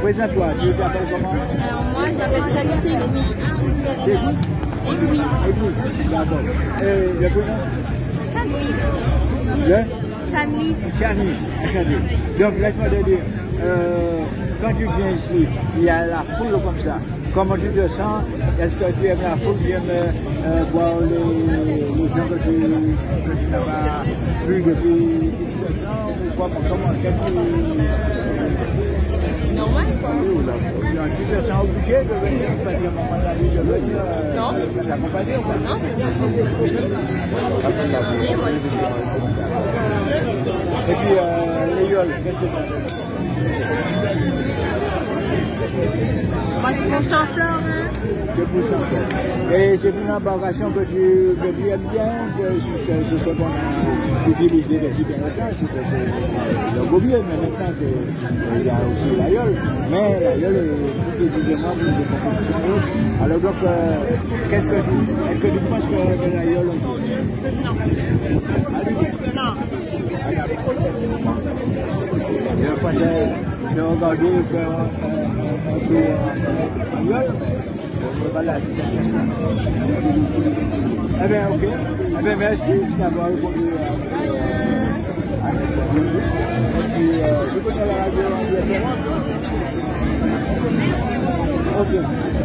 Présente-toi, tu t'appelles comment? Moi, je m'appelle Chanlis Aiguille. Aiguille, d'accord. Et le prénom? Chanlis. Chanlis, attendez. Donc, laisse-moi te dire, quand tu viens ici, il y a la foule comme ça. Comment tu te sens? Est-ce que tu aimes la foule? Tu aimes voir les gens que tu n'as vu depuis quelques ans ou quoi? Comment est-ce que tu... Normal quoi. Tu te sens obligé de venir parce qu'à un moment de la vie, de venir t'accompagner ou pas? Non. Et puis les yoles, qu'est-ce que tu as? Moi, je pousse en fleurs. Je pousse en fleurs. Et c'est une embarcation que tu aimes bien, que ce soit qu'on a utilisé depuis longtemps, c'est le gobier, mais maintenant, il y a aussi la yole. Mais la yole est plus précisément plus de compétition. Alors donc, est-ce que tu penses que la yole... Non. Non. Je pense que regarder eh bien, ok. Eh bien, merci d'avoir répondu à notre vidéo. Et puis, je vous donne la radio en direct. Ok.